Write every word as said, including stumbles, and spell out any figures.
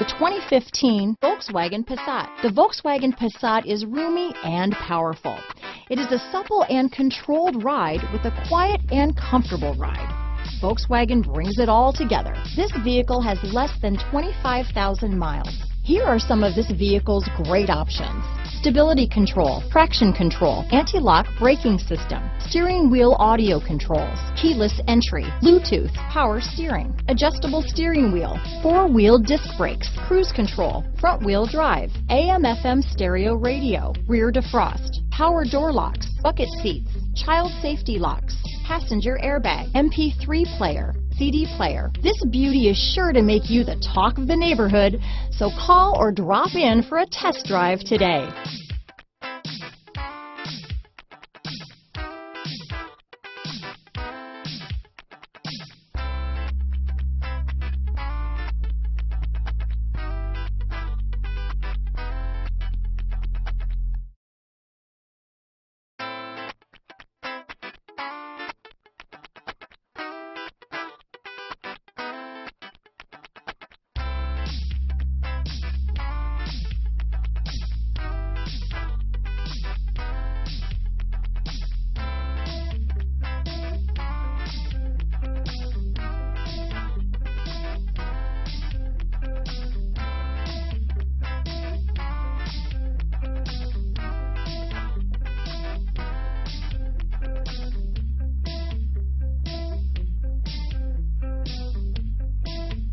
The twenty fifteen Volkswagen Passat. The Volkswagen Passat is roomy and powerful. It is a supple and controlled ride with a quiet and comfortable ride. Volkswagen brings it all together. This vehicle has less than twenty-five thousand miles. Here are some of this vehicle's great options: stability control, traction control, anti-lock braking system, steering wheel audio controls, keyless entry, Bluetooth, power steering, adjustable steering wheel, four-wheel disc brakes, cruise control, front-wheel drive, A M F M stereo radio, rear defrost, power door locks, bucket seats, child safety locks, passenger airbag, M P three player, C D player. This beauty is sure to make you the talk of the neighborhood, so call or drop in for a test drive today.